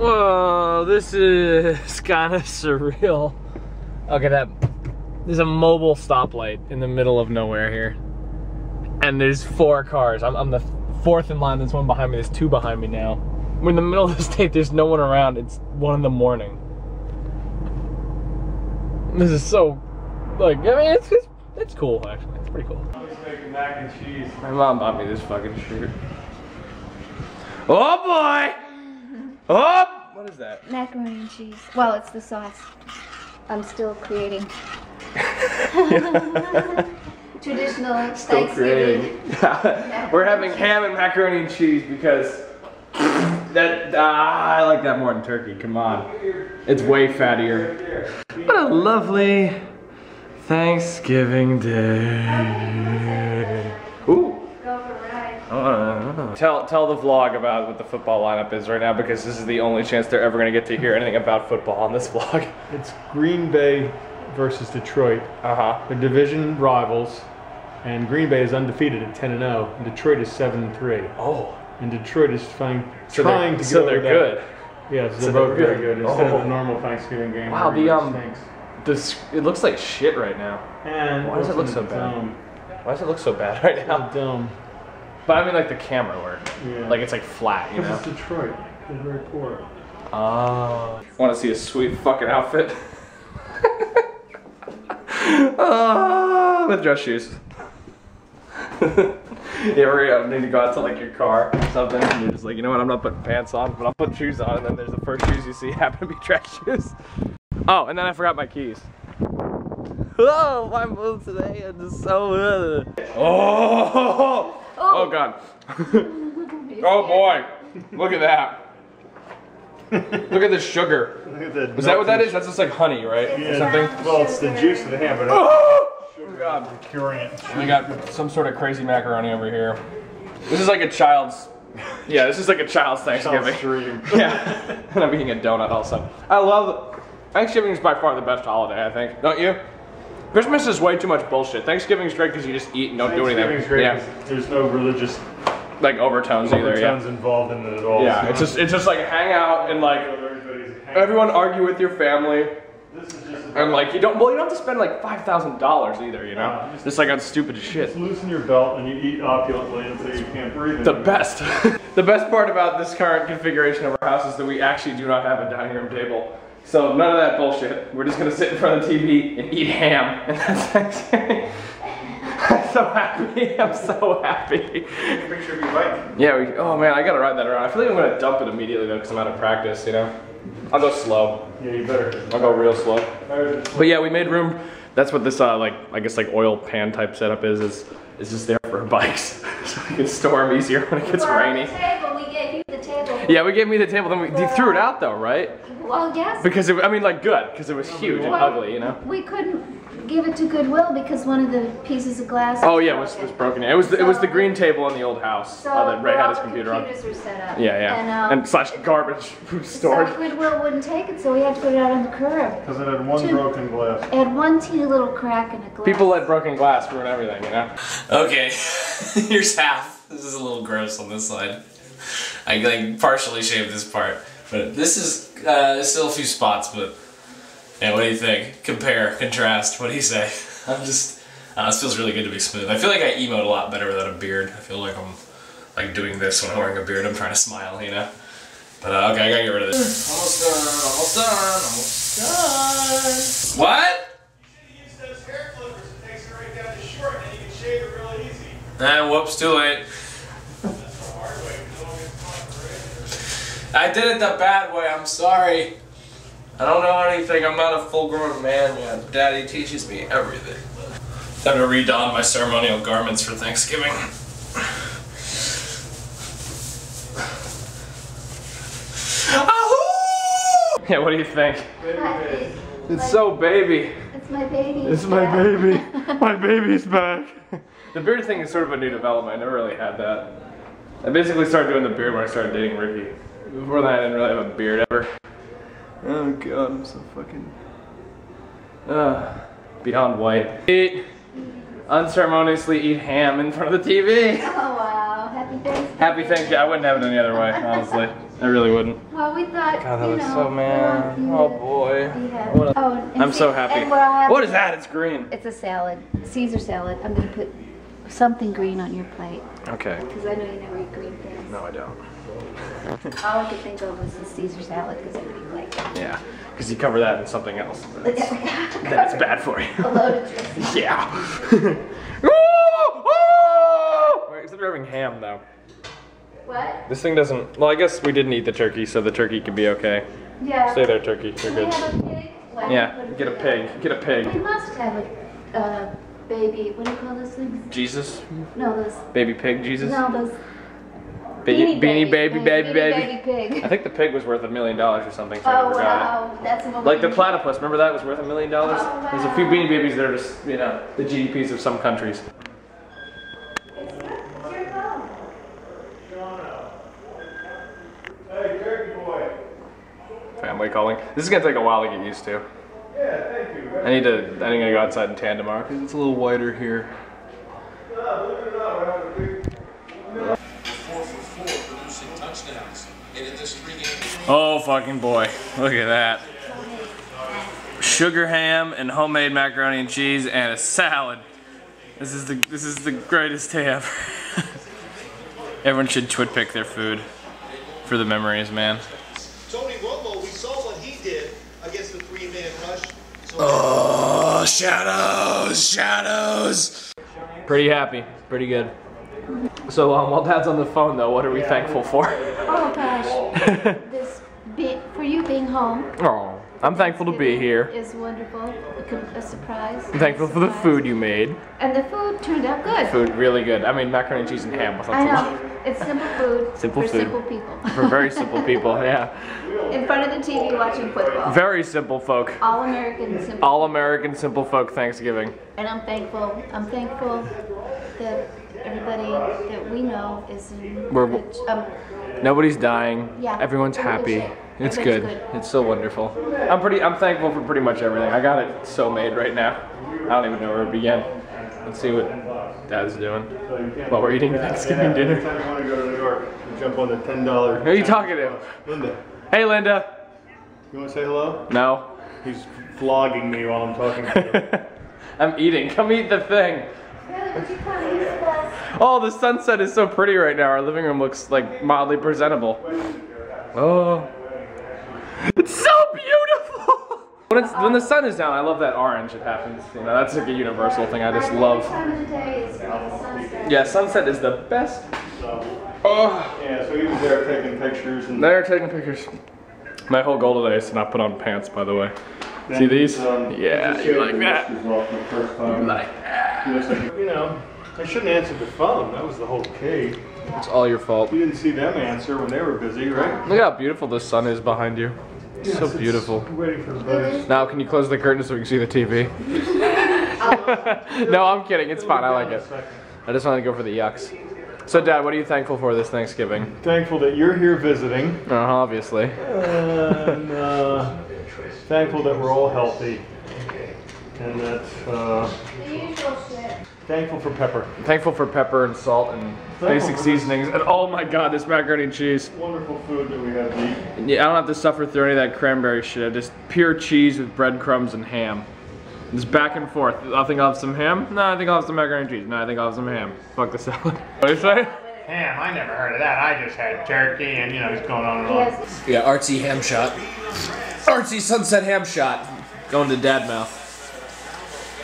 Whoa, this is kind of surreal. Okay, there's a mobile stoplight in the middle of nowhere here. And there's four cars. I'm the fourth in line. There's one behind me. There's two behind me now. We're in the middle of the state. There's no one around. It's 1 in the morning. This is so, like, I mean, it's cool, actually. It's pretty cool. I'm just making mac and cheese. My mom bought me this fucking shirt. Oh, boy! Oh! What is that? Macaroni and cheese. Well, it's the sauce. I'm still creating. Traditional still Thanksgiving. We're having ham and macaroni and cheese because that I like that more than turkey. Come on, it's way fattier. What a lovely Thanksgiving day. Ooh. Tell the vlog about what the football lineup is right now, because this is the only chance they're ever going to get to hear anything about football on this vlog. It's Green Bay versus Detroit. Uh-huh. They're division rivals, and Green Bay is undefeated at 10-0, and Detroit is 7-3. Oh. And Detroit is trying to so they're good. Yeah, so they're both very good. Instead of a normal Thanksgiving game. Wow, it looks like shit right now. And why does it look so bad? Why does it look so bad right now? Dumb. But I mean, like the camera work. Yeah. Like it's like flat, you know. This is Detroit. They're very poor. Oh. Want to see a sweet fucking outfit? With dress shoes. Yeah, we're gonna need to go out to like your car or something, and you're just like, you know what, I'm not putting pants on, but I'll put shoes on, and then there's the first shoes you see happen to be dress shoes. Oh, and then I forgot my keys. Oh, my move today is so oh! Oh god. Oh boy. Look at that. Look at the sugar. Look at the is that what that is? That's just like honey, right? Yeah. Or something? Well, it's the juice of the ham, but oh god, we're curing it. We got some sort of crazy macaroni over here. This is like a child's. Yeah, this is like a child's Thanksgiving. Child's dream. Yeah, and I'm eating a donut also. I love Thanksgiving is by far the best holiday, I think. Don't you? Christmas is way too much bullshit. Thanksgiving's great because you just eat and don't do anything. Thanksgiving's great. Yeah. There's no religious like overtones either. Overtones yeah. involved in it at all. Yeah, so it's just like hang out and like everyone argue with your family. This is just and like you don't have to spend like $5,000 either, you know? Just like on stupid shit. Just loosen your belt and you eat opulently until you can't breathe. The best. The best part about this current configuration of our house is that we actually do not have a dining room table. So none of that bullshit. We're just gonna sit in front of the TV and eat ham, and that's Thanksgiving. I'm so happy. I'm so happy. Picture of your bike. Yeah. Oh man, I gotta ride that around. I feel like I'm gonna dump it immediately though, because I'm out of practice. You know. I'll go slow. Yeah, you better. I'll go real slow. But yeah, we made room. That's what this like I guess like oil pan type setup is. It's just there for bikes, so we can store them easier when it gets rainy. We gave you the table. Yeah, we gave me the table. Then you threw it out though, right? Well, yes. Because it, I mean, like, good, because it was huge and ugly, you know. We couldn't give it to Goodwill because one of the pieces of glass. Oh yeah, was broken. It was so, it was the green table in the old house that Ray had his computer on. Computers were set up. Yeah, yeah. And slash garbage storage. So Goodwill wouldn't take it, so we had to put it out on the curb. Because it had one broken glass. It had one teeny little crack in the glass. People let broken glass ruin everything, you know. Okay, here's half. This is a little gross on this side. I like partially shaved this part. But this is still a few spots, but yeah, what do you think? Compare, contrast, what do you say? I'm just, this feels really good to be smooth. I feel like I emote a lot better without a beard. I feel like I'm like doing this when I'm wearing a beard. I'm trying to smile, you know? But okay, I gotta get rid of this. Almost done, almost done, almost done. What? You should have used those hair clippers. It takes it right down to short, and then you can shave it real easy. Whoops, too late. I did it the bad way, I'm sorry. I don't know anything, I'm not a full-grown man yet. Daddy teaches me everything. Time to redon my ceremonial garments for Thanksgiving. Yeah, what do you think? Baby. It's so baby. It's my baby. It's my baby. My baby's back. The beard thing is sort of a new development, I never really had that. I basically started doing the beard when I started dating Ricky. Before that, I didn't really have a beard ever. Oh god, I'm so fucking beyond white. Unceremoniously eat ham in front of the TV. Oh wow, happy Happy Thanksgiving. I wouldn't have it any other way, honestly. I really wouldn't. Well, we thought, God, that looks so man. Oh boy. I'm so happy. What is that? It's green. It's a salad. Caesar salad. I'm gonna put something green on your plate. Okay. Because I know you never eat green things. No, I don't. All I could think of was the Caesar salad because I really like it. Yeah, because you cover that in something else. That's bad for you. A load of dressing. Yeah. Except we're having ham though. What? This thing doesn't. Well, I guess we didn't eat the turkey, so the turkey could be okay. Yeah. Stay there, turkey. You're good. Have a pig? Yeah. Get a pig. Get a pig. We must have a baby. What do you call those things? Jesus. No, those. Baby pig Jesus. No, those. Beanie baby pig. I think the pig was worth $1 million or something. So oh wow, it. That's a like the platypus. Remember that was worth $1 million. Oh, wow. There's a few beanie babies that are just you know the GDPs of some countries. Family calling. This is gonna take a while to get used to. Yeah, thank you. I need to go outside and tan tomorrow because it's a little whiter here. Oh fucking boy! Look at that. Sugar ham and homemade macaroni and cheese and a salad. This is the greatest day ever. Everyone should TwitPic their food for the memories, man. Oh, shadows, shadows. Pretty happy, pretty good. So while Dad's on the phone though, what are we thankful for? Oh gosh, this bit for you being home. Oh, I'm thankful to be here. It's wonderful, a surprise. I'm thankful for the food you made. And the food turned out good. Food really good. I mean, macaroni and cheese and ham. I know, it's simple food for simple people. For very simple people, yeah. In front of the TV watching football. Very simple folk. All American simple folk. All American simple folk Thanksgiving. And I'm thankful. I'm thankful that everybody that we know is in nobody's dying. Yeah. Everyone's happy. It's good. It's so wonderful. I'm thankful for pretty much everything. I got it so made right now. I don't even know where to begin. Let's see what Dad's doing while we're eating Thanksgiving dinner. Every time I want to go to New York and jump on the $10. Who are you talking to? Linda. Hey Linda! You wanna say hello? No. He's vlogging me while I'm talking to him. I'm eating. Come eat the thing. Oh, the sunset is so pretty right now. Our living room looks like mildly presentable. Oh. It's so beautiful! When the sun is down, I love that orange it happens. You know, that's like a universal thing I just love. Yeah, sunset is the best. Oh. Yeah, so he was there taking pictures. They're taking pictures. My whole goal today is to not put on pants, by the way. Then see these? Yeah, you like that. You like that. You know, I shouldn't answer the phone. That was the whole key. It's all your fault. You didn't see them answer when they were busy, right? Look how beautiful the sun is behind you. It's yes, so beautiful. It's waiting for the best. Now, can you close the curtain so we can see the TV? No, I'm kidding. It's fine. I like it. I just wanted to go for the yucks. So, Dad, what are you thankful for this Thanksgiving? Thankful that you're here visiting. Obviously. And thankful that we're all healthy. And that's thankful for pepper. Thankful for pepper and salt and basic seasonings. And oh my God, this macaroni and cheese. Wonderful food that we have to eat. Yeah, I don't have to suffer through any of that cranberry shit. Just pure cheese with breadcrumbs and ham. Just back and forth. I think I'll have some ham. No, I think I'll have some macaroni and cheese. No, I think I'll have some ham. Fuck the salad. What did you say? Ham, I never heard of that. I just had turkey and you know, it's going on and on. Yeah, artsy ham shot. Artsy sunset ham shot. Going to Dadmouth.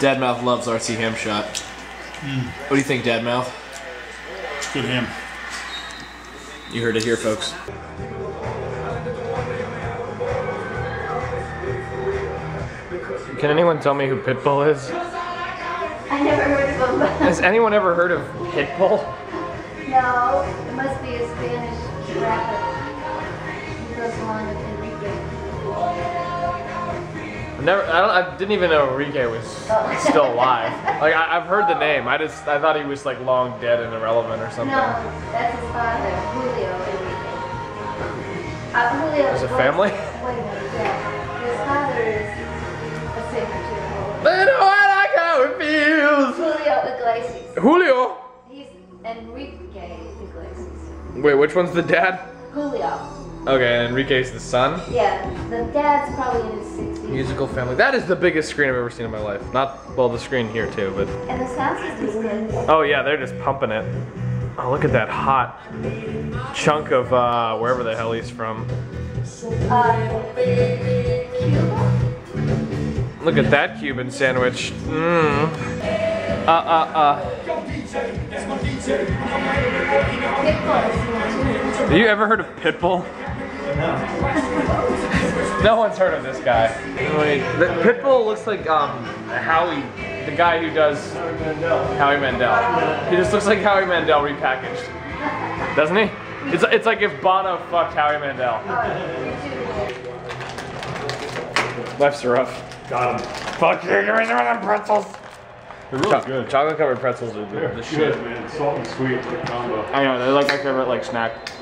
Dadmouth loves artsy ham shot. Mm. What do you think, Dadmouth? It's good ham. You heard it here, folks. Can anyone tell me who Pitbull is? I never heard of him. Has anyone ever heard of Pitbull? No, it must be a Spanish rapper. He goes along with Enrique. I didn't even know Enrique was still alive. Like I've heard the name. I thought he was like long dead and irrelevant or something. No, that's his father, Julio Iglesias. Julio. There's a family. Wait a minute, yeah. His father is. Little I like how it feels. Julio Iglesias. Julio? He's Enrique Iglesias. Wait, which one's the dad? Julio. Okay, and Enrique's the son? Yeah, the dad's probably in his 60s. Musical family. That is the biggest screen I've ever seen in my life. Not, well, the screen here too, but. And the sound system's good. Oh yeah, they're just pumping it. Oh, look at that hot chunk of wherever the hell he's from. Cuba? Look at that Cuban sandwich. Mmm. Have you ever heard of Pitbull? No. No one's heard of this guy. Pitbull looks like Howie, the guy who does Howie Mandel. He just looks like Howie Mandel repackaged, doesn't he? It's like if Bono fucked Howie Mandel. Life's rough. Got him. Fuck you! Give me some of them pretzels. They're really good. Chocolate covered pretzels are the shit. Good, man. Salt and sweet, like combo. I know. They're like my favorite like snack.